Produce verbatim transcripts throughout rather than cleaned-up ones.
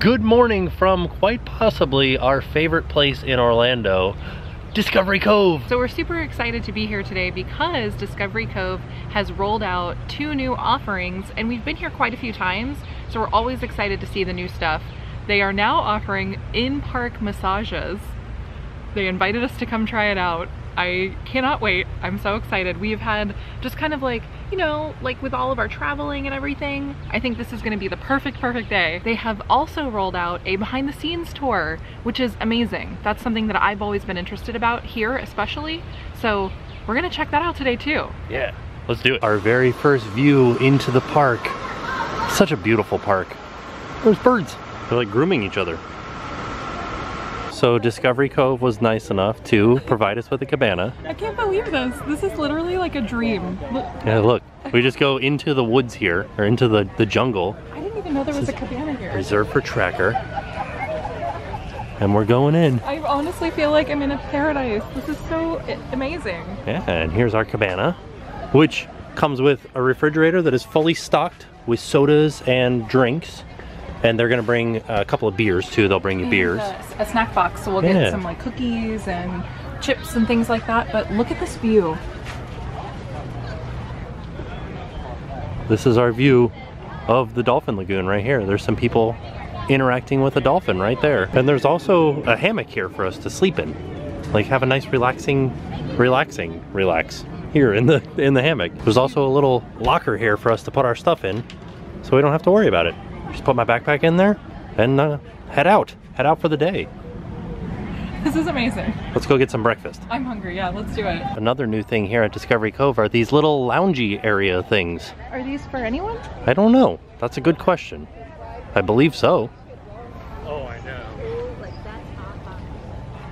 Good morning from quite possibly our favorite place in Orlando, Discovery Cove. So we're super excited to be here today because Discovery Cove has rolled out two new offerings, and we've been here quite a few times, so we're always excited to see the new stuff. They are now offering in-park massages. They invited us to come try it out. I cannot wait. I'm so excited. We've had just kind of like, you know, like with all of our traveling and everything, I think this is going to be the perfect, perfect day. They have also rolled out a behind the scenes tour, which is amazing. That's something that I've always been interested about here, especially. So we're going to check that out today too. Yeah, let's do it. Our very first view into the park. Such a beautiful park. There's birds. They're like grooming each other. So Discovery Cove was nice enough to provide us with a cabana. I can't believe this. This is literally like a dream. Look. Yeah, look. We just go into the woods here, or into the, the jungle. I didn't even know there was a cabana here. Reserved for Tracker. And we're going in. I honestly feel like I'm in a paradise. This is so amazing. Yeah, and here's our cabana, which comes with a refrigerator that is fully stocked with sodas and drinks. And they're gonna bring a couple of beers too. They'll bring you and beers. A, a snack box, so we'll yeah. get some like cookies and chips and things like that. But look at this view. This is our view of the Dolphin Lagoon right here. There's some people interacting with a dolphin right there. And there's also a hammock here for us to sleep in. Like have a nice relaxing, relaxing, relax here in the, in the hammock. There's also a little locker here for us to put our stuff in so we don't have to worry about it. Just put my backpack in there and uh, head out. Head out for the day. This is amazing. Let's go get some breakfast. I'm hungry, yeah, let's do it. Another new thing here at Discovery Cove are these little loungy area things. Are these for anyone? I don't know. That's a good question. I believe so. Oh, I know.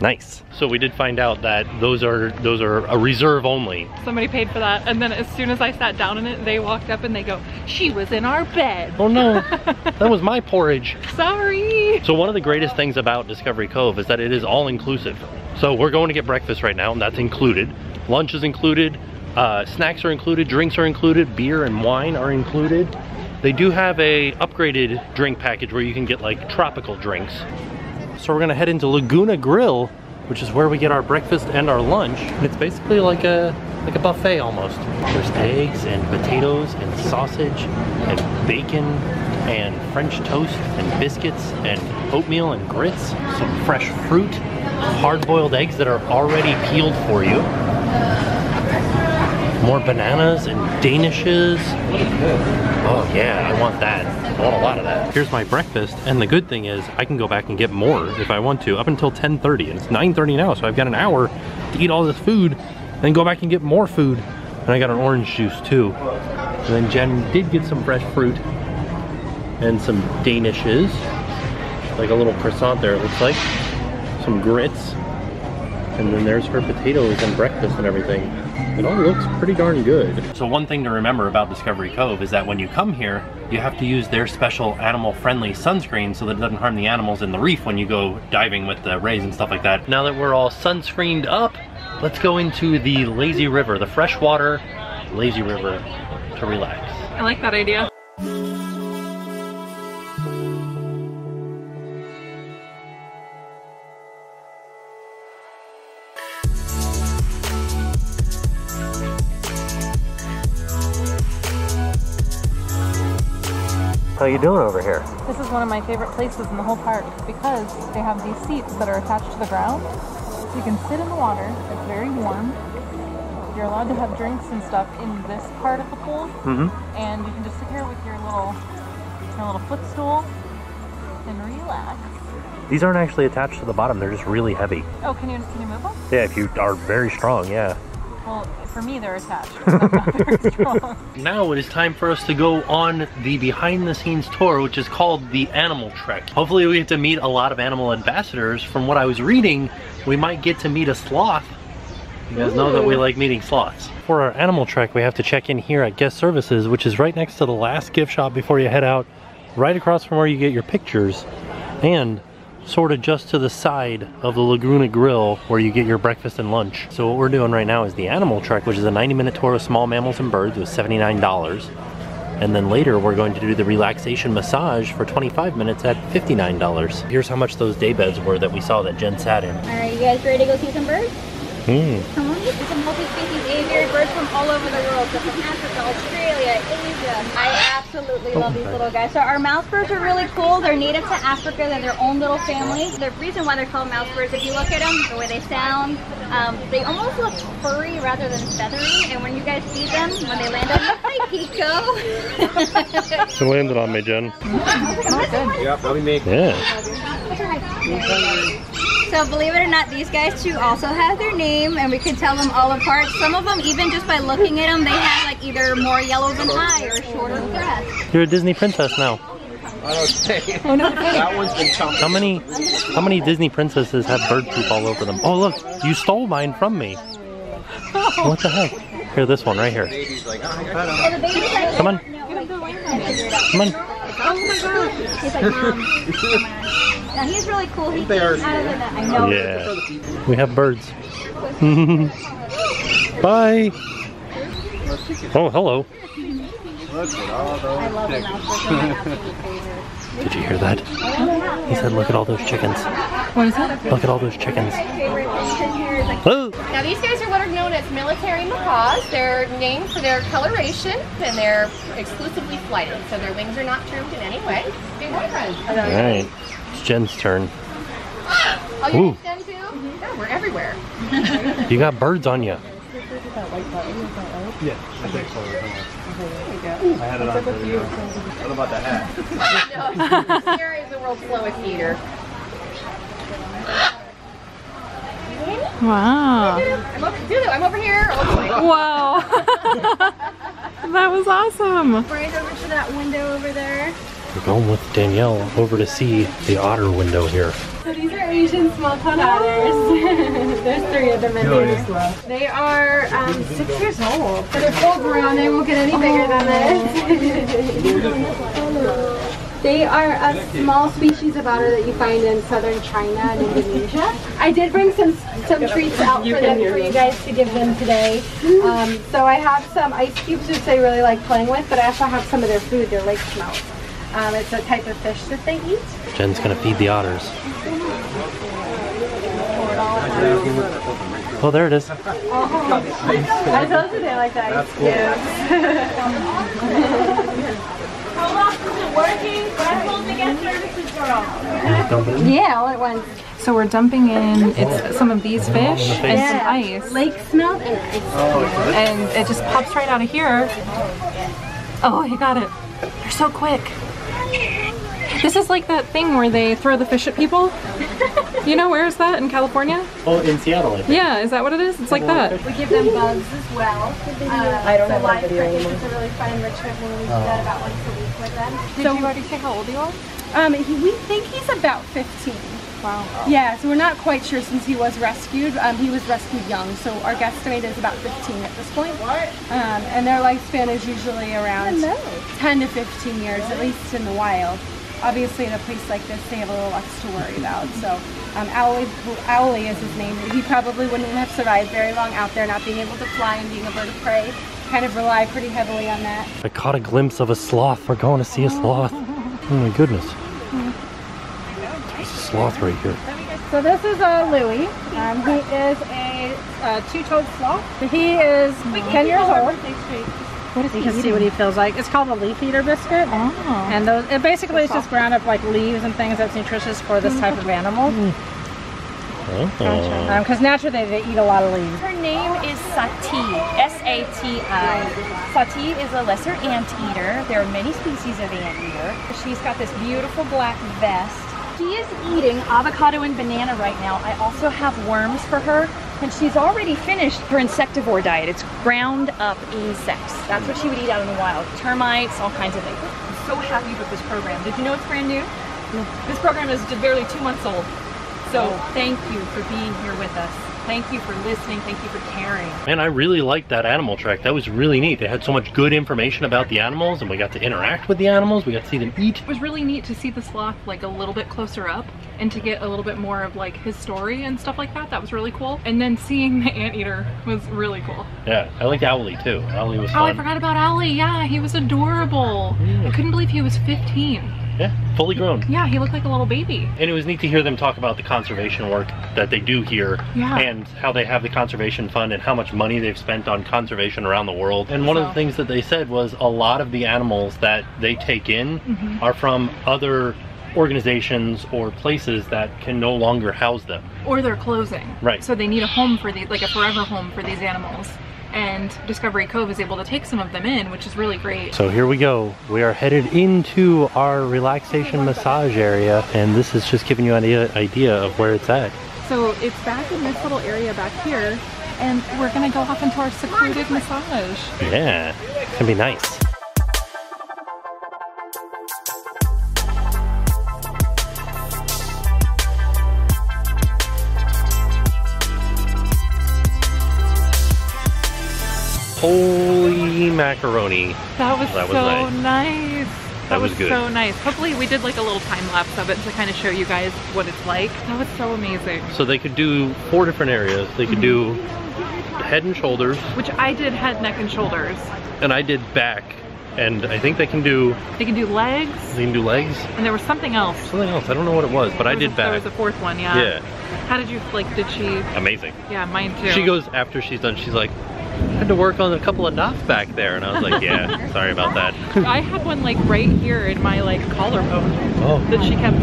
Nice. So we did find out that those are those are a reserve only. Somebody paid for that, and then as soon as I sat down in it, they walked up and they go, "She was in our bed." Oh no, that was my porridge. Sorry. So one of the greatest things about Discovery Cove is that it is all inclusive. So we're going to get breakfast right now, and that's included. Lunch is included, uh, snacks are included, drinks are included, beer and wine are included. They do have a upgraded drink package where you can get like tropical drinks. So we're gonna head into Laguna Grill, which is where we get our breakfast and our lunch. And it's basically like a like a buffet almost. There's eggs and potatoes and sausage and bacon and French toast and biscuits and oatmeal and grits, some fresh fruit, hard-boiled eggs that are already peeled for you, more bananas and danishes. Oh yeah, I want that. I want a lot of that. Here's my breakfast, and the good thing is I can go back and get more if I want to up until ten thirty, and it's nine thirty now, so I've got an hour to eat all this food, then go back and get more food. And I got an orange juice too. And then Jen did get some fresh fruit and some danishes, like a little croissant there it looks like, some grits, and then there's her potatoes and breakfast and everything. It all looks pretty darn good. So one thing to remember about Discovery Cove is that when you come here, you have to use their special animal-friendly sunscreen so that it doesn't harm the animals in the reef when you go diving with the rays and stuff like that. Now that we're all sunscreened up, let's go into the Lazy River, the freshwater Lazy River, to relax. I like that idea. How you doing over here? This is one of my favorite places in the whole park because they have these seats that are attached to the ground. So you can sit in the water, it's very warm. You're allowed to have drinks and stuff in this part of the pool. Mm-hmm. And you can just sit here with your little, your little footstool and relax. These aren't actually attached to the bottom, they're just really heavy. Oh, can you, can you move them? Yeah, if you are very strong, yeah. Well, for me, they're attached. I'm not very strong. Now it is time for us to go on the behind-the-scenes tour, which is called the Animal Trek. Hopefully, we get to meet a lot of animal ambassadors. From what I was reading, we might get to meet a sloth. You guys Ooh. know that we like meeting sloths. For our Animal Trek, we have to check in here at Guest Services, which is right next to the last gift shop before you head out, right across from where you get your pictures, and sort of just to the side of the Laguna Grill where you get your breakfast and lunch. So what we're doing right now is the Animal Trek, which is a ninety minute tour of small mammals and birds with seventy-nine dollars. And then later we're going to do the relaxation massage for twenty-five minutes at fifty-nine dollars. Here's how much those day beds were that we saw that Jen sat in. Are you guys ready to go see some birds? Hmm. Come on. It's a multi-species aviary, birds from all over the world, so from Africa, Australia, Asia. I absolutely love these little guys. So our mouse birds are really cool. They're native to Africa. They're their own little family. The reason why they're called mouse birds, if you look at them, the way they sound, um, they almost look furry rather than feathery. And when you guys see them, when they land on you, hi, Kiko. She landed on me, Jen. Yeah, that'll be me. Yeah. So believe it or not, these guys too also have their name, and we can tell them all apart. Some of them, even just by looking at them, they have like either more yellow than high or shorter breast. You're a Disney princess now. I don't say. Oh, no. That one's been chomping. How many, how many Disney princesses have bird poop all over them? Oh look, you stole mine from me. Oh. What the heck? Here, this one right here. Come on. Come on. Oh my god. He's like, Mom. Now he's really cool. He they are. I know. Yeah. We have birds. Bye. Oh, hello. I love them. Did you hear that? He said, "Look at all those chickens." What is that? Look at all those chickens. Oh. Now these guys are what are known as military macaws. They're named for their coloration, and they're exclusively flighted, so their wings are not trimmed in any way. Big boyfriend. All right. It's Jen's turn. Oh, you Ooh. Them too? Mm-hmm. Yeah, we're everywhere. You got birds on you. Yeah, I think so. I had it on. What about the hat? No, it's Sarah is the world's slowest eater. Wow. I'm over, do I'm over here. Oh, wow. That was awesome. Right over to that window over there. We're going with Danielle over to see the otter window here. So these are Asian small-cod otters. There's three of them in there. They are um, six years old. So they're full grown. They won't get any bigger than this. They are a small species of otter that you find in southern China and Indonesia. I did bring some some treats out for them for you guys to give them today. Um, so I have some ice cubes which they really like playing with, but I also have some of their food, their lake smells. Um, it's a type of fish that they eat. Jen's gonna feed the otters. Oh, there it is. Oh, I told you they like the ice cubes. How long is it working? But I told the guest services girl. Yeah, all at once. So we're dumping in it's some of these fish yeah. and some ice. Lake smelt and ice. Oh, and it just pops right out of here. Oh, you got it. You're so quick. This is like that thing where they throw the fish at people. You know, where is that in California? Oh, in Seattle, I think. Yeah, is that what it is? It's like that. We give them bugs as well. Uh, I don't so have that video anymore. It's a really fun enrichment when we do that about once a week with them. Did so, you already say how old he was? Um, he, we think he's about fifteen. Wow. Yeah, so we're not quite sure since he was rescued. Um, he was rescued young, so our guesstimate is about fifteen at this point. What? Um, and their lifespan is usually around ten to fifteen years, at least in the wild. Obviously, in a place like this, they have a little less to worry about. So, um, Owly, Owly is his name. He probably wouldn't have survived very long out there, not being able to fly and being a bird of prey. Kind of rely pretty heavily on that. I caught a glimpse of a sloth. We're going to see a sloth. Oh my goodness. There's a sloth right here. So this is uh, Louie. Um, he is a uh, two-toed sloth. He is ten years old. What is he you can eating? See what he feels like. It's called a leaf eater biscuit. Oh. And those, it basically it's is just ground up like leaves and things that's nutritious for this type of animal. Because um, naturally they, they eat a lot of leaves. Her name is Sati, S A T I. Sati is a lesser anteater. There are many species of anteater. She's got this beautiful black vest. She is eating avocado and banana right now. I also have worms for her. And she's already finished her insectivore diet. It's ground up insects. That's what she would eat out in the wild. Termites, all kinds of things. I'm so happy with this program. Did you know it's brand new? No. This program is just barely two months old. So thank you for being here with us. Thank you for listening. Thank you for caring. Man, I really liked that Animal Trek. That was really neat. They had so much good information about the animals, and we got to interact with the animals. We got to see them eat. It was really neat to see the sloth like a little bit closer up and to get a little bit more of like his story and stuff like that. That was really cool. And then seeing the anteater was really cool. Yeah, I liked Owly too. Owly was fun. Oh, I forgot about Owly. Yeah, he was adorable. Mm. I couldn't believe he was fifteen. Yeah, fully grown. Yeah, he looked like a little baby. And it was neat to hear them talk about the conservation work that they do here, yeah, and how they have the conservation fund and how much money they've spent on conservation around the world. And one so. of the things that they said was a lot of the animals that they take in mm-hmm. are from other organizations or places that can no longer house them. Or they're closing. Right. So they need a home for these, like a forever home for these animals. And Discovery Cove is able to take some of them in, which is really great. So here we go. We are headed into our relaxation massage area, and this is just giving you an idea of where it's at. So it's back in this little area back here, and we're gonna go off into our secluded massage. Yeah, it's gonna be nice. Holy macaroni. That was, that was so nice. nice. That, that was, was good. so nice. Hopefully we did like a little time lapse of it to kind of show you guys what it's like. That was so amazing. So they could do four different areas. They could do head and shoulders. Which I did head, neck, and shoulders. And I did back. And I think they can do... They can do legs. They can do legs. And there was something else. Something else. I don't know what it was, but there I was did a, back. There was a fourth one, yeah. Yeah. How did you, like, did she... Amazing. Yeah, mine too. She goes, after she's done, she's like, I had to work on a couple of knots back there, and I was like, yeah, sorry about that. I had one like right here in my like collarbone oh. that she kept,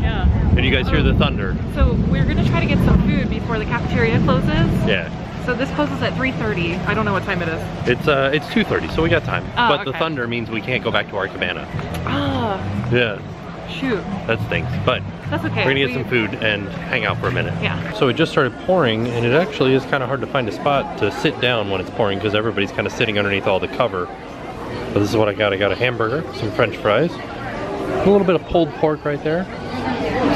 yeah. And you guys hear the thunder. So we're gonna try to get some food before the cafeteria closes. Yeah. So this closes at three thirty. I don't know what time it is. It's uh, it's two thirty, so we got time. Oh, but okay. The thunder means we can't go back to our cabana. Ah. Oh. Yeah. Shoot. That stinks, but that's okay. We're gonna get we... some food and hang out for a minute. Yeah. So it just started pouring, and it actually is kind of hard to find a spot to sit down when it's pouring because everybody's kind of sitting underneath all the cover. But this is what I got. I got a hamburger, some French fries, a little bit of pulled pork right there,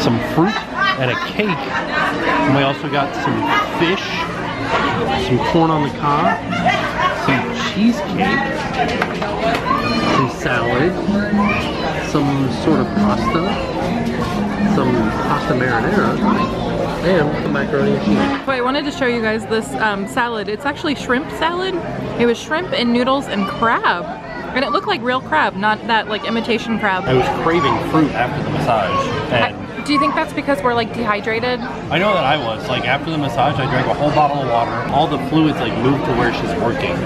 some fruit, and a cake. And we also got some fish, some corn on the cob, some cheesecake, some salad, some sort of pasta, some pasta marinara, and some macaroni and cheese. So I wanted to show you guys this um, salad. It's actually shrimp salad. It was shrimp and noodles and crab. And it looked like real crab, not that like imitation crab. I was craving fruit after the massage. And I, do you think that's because we're like dehydrated? I know that I was. Like after the massage, I drank a whole bottle of water. All the fluids like moved to where she's working.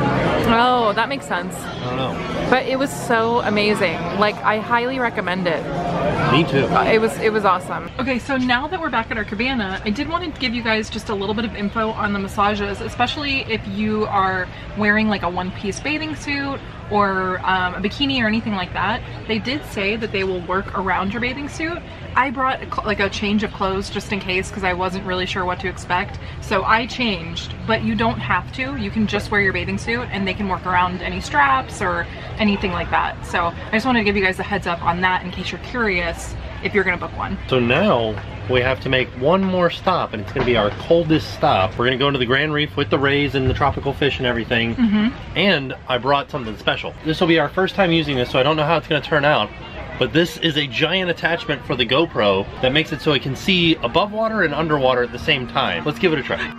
Oh, that makes sense. I don't know. But it was so amazing. Like I highly recommend it. Me too. It was it was awesome. Okay, so now that we're back at our cabana, I did want to give you guys just a little bit of info on the massages, especially if you are wearing like a one-piece bathing suit or um, a bikini or anything like that. They did say that they will work around your bathing suit. I brought a, like a change of clothes just in case because I wasn't really sure what to expect. So I changed, but you don't have to. You can just wear your bathing suit and they can work around any straps or anything like that. So I just wanted to give you guys a heads up on that in case you're curious if you're gonna book one. So now we have to make one more stop, and it's gonna be our coldest stop. We're gonna go into the Grand Reef with the rays and the tropical fish and everything. Mm-hmm. And I brought something special. This will be our first time using this, so I don't know how it's gonna turn out, but this is a giant attachment for the GoPro that makes it so it can see above water and underwater at the same time. Let's give it a try.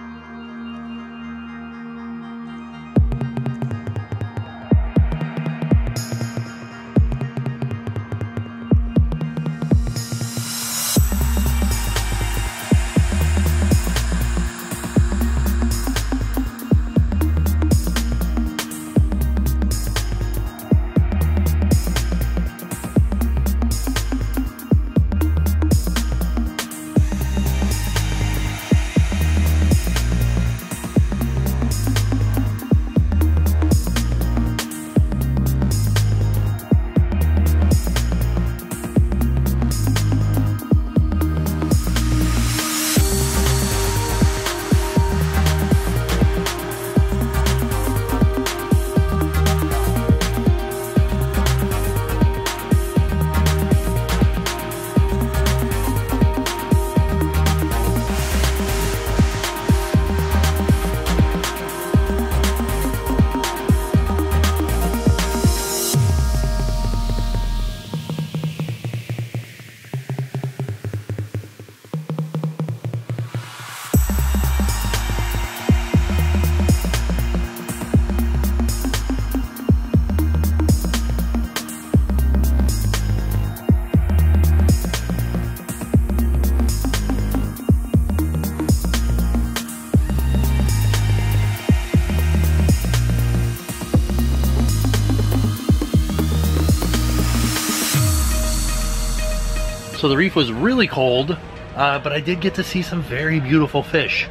so the reef was really cold, uh, but I did get to see some very beautiful fish.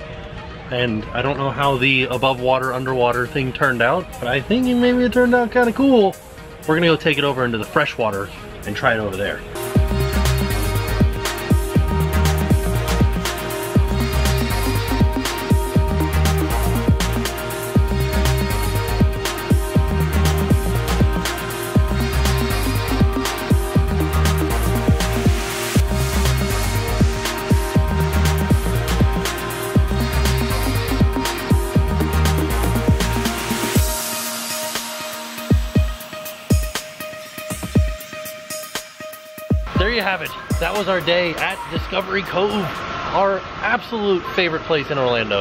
And I don't know how the above water, underwater thing turned out, but I think maybe it turned out kind of cool. We're gonna go take it over into the fresh water and try it over there. There you have it. That was our day at Discovery Cove, our absolute favorite place in Orlando.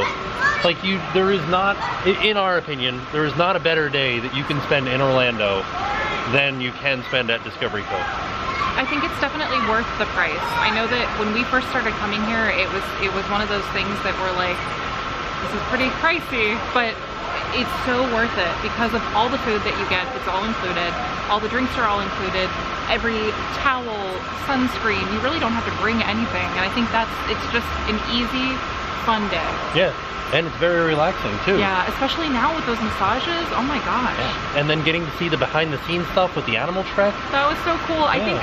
Like you, there is not, in our opinion, there is not a better day that you can spend in Orlando than you can spend at Discovery Cove. I think it's definitely worth the price. I know that when we first started coming here, it was it was one of those things that were like, this is pretty pricey, but it's so worth it because of all the food that you get. It's all included. All the drinks are all included. Every towel, sunscreen, you really don't have to bring anything. And I think that's, it's just an easy, fun day. Yeah, and it's very relaxing too. Yeah, especially now with those massages. Oh my gosh. Yeah. And then getting to see the behind the scenes stuff with the Animal Trek. That was so cool. Yeah. I think,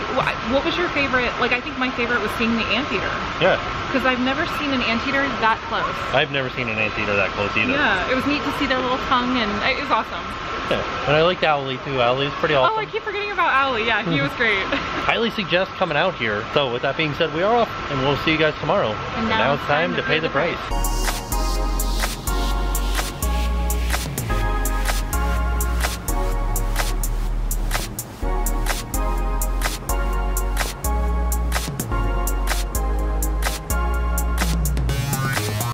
what was your favorite? Like, I think my favorite was seeing the anteater. Yeah. Because I've never seen an anteater that close. I've never seen an anteater that close either. Yeah, it was neat to see their little tongue, and it was awesome. Yeah. And I liked Owly too. Owly's pretty awesome. Oh, I keep forgetting about Owly. Yeah, he was great. Highly suggest coming out here. So with that being said, we are off and we'll see you guys tomorrow. And now, and now it's time, time to pay, pay the price. price.